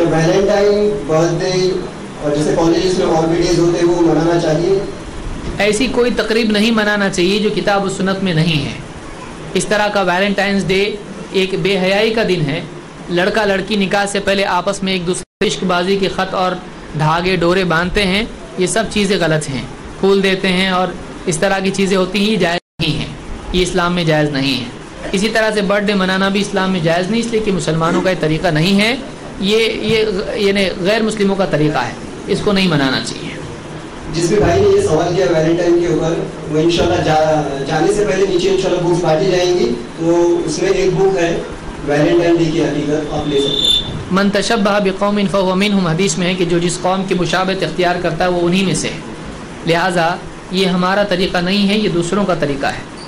क्या Valentine birthday और जैसे कॉलेजेस में और भी डेज होते हैं वो मनाना चाहिए? ऐसी कोई तकरीब नहीं मनाना चाहिए जो किताब और सुन्नत में नहीं है। इस तरह का वैलेंटाइंस डे एक बेहयाई का दिन है। लड़का लड़की निकाह से पहले आपस में एक दूसरे इश्कबाजी के ख़त और धागे डोरे बांधते हैं, ये सब चीज़ें गलत हैं। फूल देते हैं और इस तरह की चीज़ें होती ही जायज़ नहीं हैं, ये इस्लाम में जायज़ नहीं है। इसी तरह से बर्थडे मनाना भी इस्लाम में जायज़ नहीं, इसलिए कि मुसलमानों का ये तरीका नहीं है, ये गैर मुस्लिमों का तरीका है, इसको नहीं मनाना चाहिए। जिस भी भाई ने ये सवाल किया वैलेंटाइन के ऊपर, वो इंशाल्लाह जाने से पहले नीचे इंशाल्लाह बुक्स बांटी जाएंगी, तो उसमें एक बुक है वैलेंटाइन डे की हकीकत, आप ले सकते हैं। मन तशब्बह बिक़ौमिन फ़हुव मिनहुम, हदीस में है कि जो जिस कौम की मुशाबत इख्तियार करता है वो उन्हीं में से है। लिहाजा ये हमारा तरीक़ा नहीं है, ये दूसरों का तरीक़ा है।